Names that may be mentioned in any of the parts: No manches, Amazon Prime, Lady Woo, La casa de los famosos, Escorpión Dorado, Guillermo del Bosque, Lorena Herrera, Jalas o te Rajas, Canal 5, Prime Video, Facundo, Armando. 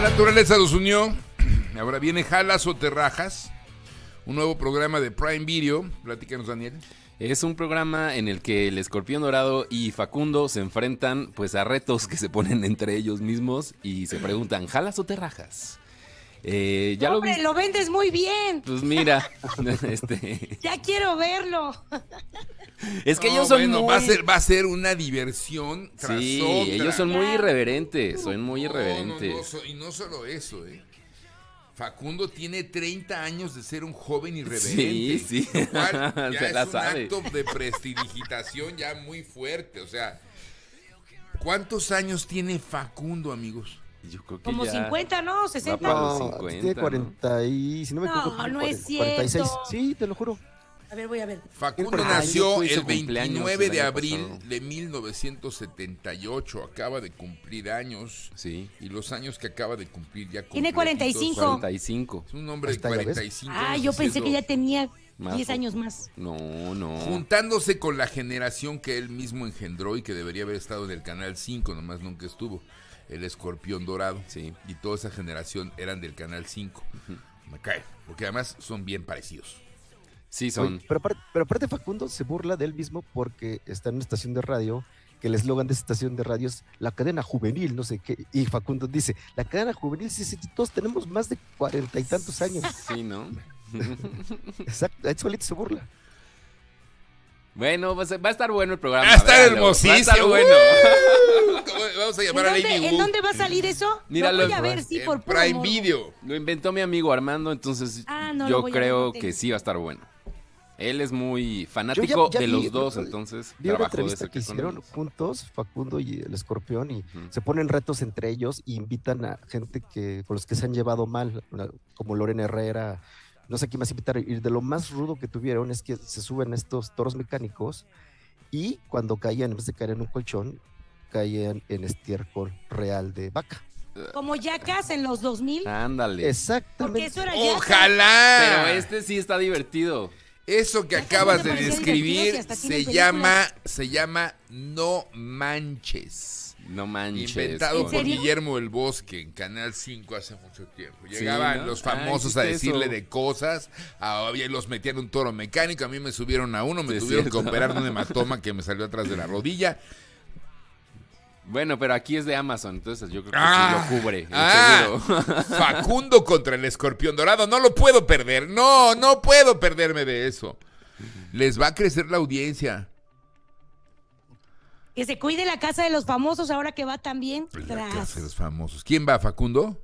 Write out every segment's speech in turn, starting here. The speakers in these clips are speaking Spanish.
La naturaleza los unió. Ahora viene Jalas o te rajas, un nuevo programa de Prime Video. Platícanos, Daniel. Es un programa en el que el Escorpión Dorado y Facundo se enfrentan pues a retos que se ponen entre ellos mismos y se preguntan, ¿jalas o te rajas? ¿Ya hombre, lo vendes muy bien. Pues mira, ya quiero verlo. Es que ellos son muy... va a ser una diversión tras otra. Ellos son muy irreverentes, y no solo eso, Facundo tiene 30 años de ser un joven irreverente. Sí, lo cual ya es un acto de prestidigitación ya muy fuerte. O sea, ¿cuántos años tiene Facundo, amigos? Yo creo que como ya 50, ¿no? 60. No, 50, tiene 40 y... Si no, me equivoco, no 40, es cierto. 46. Sí, te lo juro. A ver, voy a ver. Facundo nació el 29 de abril de 1978. Acaba de cumplir años. Sí. Y los años que acaba de cumplir ya... Tiene 45. 45. Es un hombre de 45. Ah, yo pensé que ya tenía 10 años más. No, no. Juntándose con la generación que él mismo engendró y que debería haber estado en el Canal 5, nomás nunca estuvo. El Escorpión Dorado, sí, y toda esa generación eran del Canal 5. Me cae, porque además son bien parecidos. Sí, son. Oye, pero aparte Facundo se burla de él mismo porque está en una estación de radio, que el eslogan de esa estación de radio es la cadena juvenil, no sé qué, y Facundo dice, la cadena juvenil, sí, todos tenemos más de 40 y tantos años. Sí, ¿no? Exacto, ahí solito se burla. Bueno, va a estar bueno el programa. Va a estar hermosísimo. Va a estar bueno. Vamos a llamar a Lady Woo. ¿En dónde va a salir eso? Mira, lo voy a ver, sí, por Prime Video. Lo inventó mi amigo Armando, entonces yo creo que sí va a estar bueno. Él es muy fanático de los dos, entonces vi una entrevista que hicieron juntos, Facundo y el Escorpión, y se ponen retos entre ellos y invitan a gente que con los que se han llevado mal, como Lorena Herrera. No sé qué más invitar, y de lo más rudo que tuvieron es que se suben estos toros mecánicos y cuando caían, en vez de caer en un colchón, caían en estiércol real de vaca. Como yacas en los 2000. Ándale. Exactamente. Eso era ¡ojalá! Yacas. Pero sí está divertido. Eso que acabas de describir se llama No Manches. No manches. Inventado por Guillermo del Bosque en Canal 5 hace mucho tiempo. Llegaban los famosos a decirle eso de cosas, los metían un toro mecánico, a mí me subieron a uno, me tuvieron que operar de un hematoma que me salió atrás de la rodilla. Bueno, pero aquí es de Amazon, entonces yo creo que sí lo cubre. Facundo contra el Escorpión Dorado, no lo puedo perder, no puedo perderme de eso. Les va a crecer la audiencia. Que se cuide la casa de los famosos ahora que va también. La casa de los famosos. ¿Quién va, Facundo?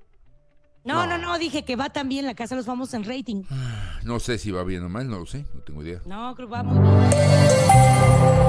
No, dije que va también la casa de los famosos en rating. No sé si va bien o mal, no lo sé, no tengo idea. No, creo que va muy bien.